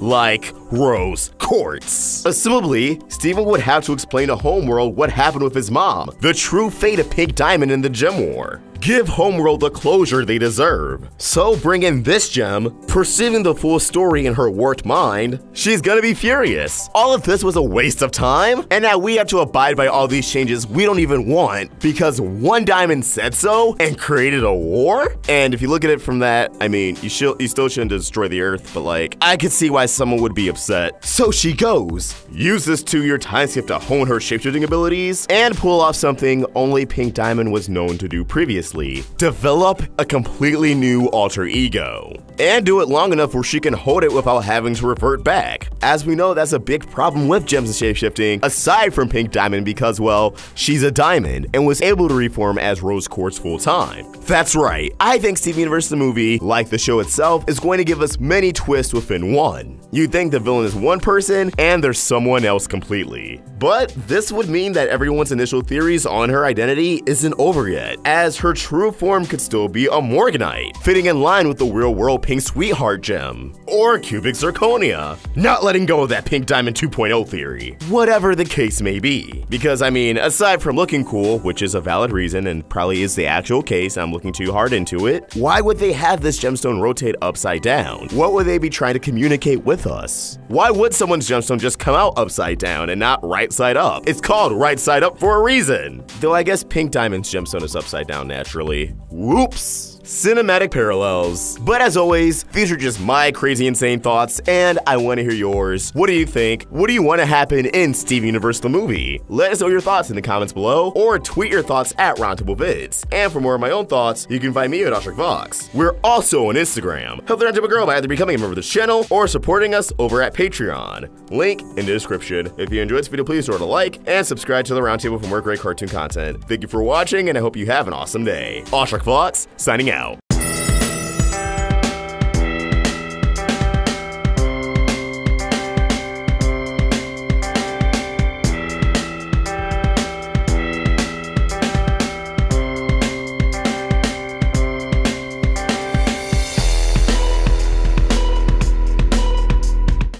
like Rose Quartz? Assumably, Steven would have to explain to Homeworld what happened with his mom, the true fate of Pink Diamond in the Gem War. Give Homeworld the closure they deserve. So bring in this gem, perceiving the full story in her warped mind, she's gonna be furious. All of this was a waste of time, and now we have to abide by all these changes we don't even want because one diamond said so and created a war? And if you look at it from that, I mean, you still shouldn't destroy the earth, but like, I could see why someone would be upset. So she goes. Use this 2-year time skip to hone her shapeshifting abilities and pull off something only Pink Diamond was known to do previously. Develop a completely new alter ego, and do it long enough where she can hold it without having to revert back. As we know, that's a big problem with gems and shapeshifting, aside from Pink Diamond because, well, she's a diamond and was able to reform as Rose Quartz full time. That's right, I think TV Universe the movie, like the show itself, is going to give us many twists within one. You'd think the villain is one person and there's someone else completely. But this would mean that everyone's initial theories on her identity isn't over yet, as her true form could still be a Morganite, fitting in line with the real world Pink Sweetheart gem, or cubic zirconia, not letting go of that Pink Diamond 2.0 theory, whatever the case may be. Because I mean, aside from looking cool, which is a valid reason and probably is the actual case, I'm looking too hard into it, why would they have this gemstone rotate upside down? What would they be trying to communicate with us? Why would someone's gemstone just come out upside down and not right side up? It's called right side up for a reason. Though I guess Pink Diamond's gemstone is upside down naturally. Whoops. Cinematic parallels. But as always, these are just my crazy insane thoughts, and I want to hear yours. What do you think? What do you want to happen in Steven Universe the movie? Let us know your thoughts in the comments below, or tweet your thoughts at RoundtableVids. And for more of my own thoughts, you can find me at AwestruckVox. We're also on Instagram. Help the Roundtable Girl by either becoming a member of this channel or supporting us over at Patreon. Link in the description. If you enjoyed this video, please throw it a like and subscribe to the Roundtable for more great cartoon content. Thank you for watching, and I hope you have an awesome day. AwestruckVox signing out.